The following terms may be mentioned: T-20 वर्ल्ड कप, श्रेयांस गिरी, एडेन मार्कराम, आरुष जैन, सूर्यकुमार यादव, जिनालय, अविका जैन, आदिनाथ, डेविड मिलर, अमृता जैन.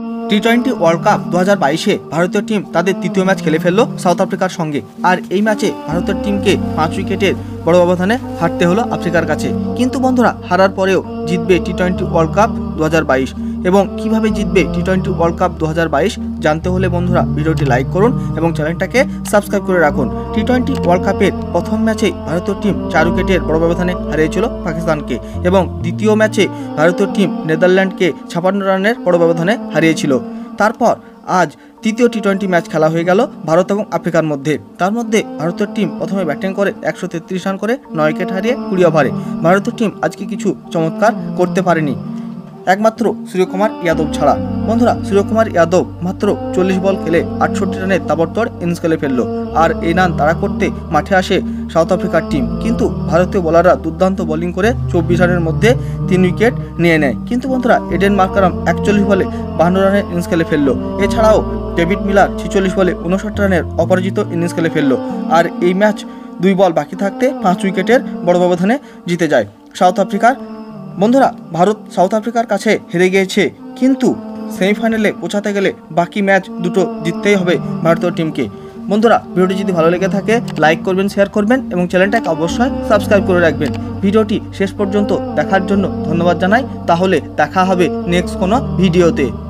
T20 वर्ल्ड कप 2022 में भारतीय team तादेर तृतीय मैच खेले फेललो साउथ आफ्रिकार संगे और ये मैचे भारतीय टीम के 5 विकेटेर बड़ व्यवधाने हारते हलो आफ्रिकार काछे। किन्तु बंधुरा हारार परेओ जितबे टी-20 वर्ल्ड कप 2022 एवं किभाबे जितबे टी-20 वर्ल्ड कप 2022 जानते हले बंधुरा भिडियोटी लाइक करुन एवं चैनलटाके सबस्क्राइब करे राखुन। टी-20 वर्ल्ड कपेर प्रथम मैचे भारतीय टीम 4 विकेटेर बड़ व्यवधाने हारियेछिलो पाकिस्तानके एवं द्वितीय मैचे भारतीय टीम नेदारलैंडके 56 रानेर बड़ व्यवधाने हारियेछिलो। तारपर आज तृतीय टी-20 मैच खेला हो गल भारत और आफ्रिकार मध्य। तार मध्य भारतीय टीम प्रथम बैटिंग कर 133 रान कर 9 विकेट हारिए 20 ओभारे भारतीय टीम आज के किछु चमत्कार करते पारेनी एकमात्र सूर्यकुमार यादव छाड़ा। बंधुरा सूर्यकुमार यादव मात्र 40 बल खेले 68 राने ताबड़तोड़ इनिंग्स खेले फेलल और ए रान ताड़ा करते माठे आसे साउथ आफ्रिकार टीम। किन्तु भारतीय बलाररा दुर्दान्त बलिंग करे 24 रानेर मध्य 3 विकेट निये नेय। किन्तु बंधुरा एडेन मार्कराम 41 बले 52 राने इनिंग्स खेले फेलल। एछाड़ाओ डेविड मिलर 46 बले 59 रानेर अपराजित इनिंग्स खेले फेलल और ये मैच 2 बल बाकी थाकते 5 विकेटेर बड़ व्यवधाने जीते जाए साउथ आफ्रिकार। बंधुरा भारत साउथ आफ्रिकार काछे हेरे गेछे किन्तु सेमिफाइनाले पौঁছাতে गेले बाकी मैच दुटो जिततेई होबे भारतीय टीम के। बंधुरा भिडियोटी जदि भालो लेगे थाके लाइक करबेन, शेयर करबेन एवं चैनलटाके अवश्य सबस्क्राइब करे राखबेन। भिडियोटी शेष पर्यन्त देखार जन्य धन्यवाद जानाई। ताहले देखा होबे नेक्स्ट कोनो भिडियोते।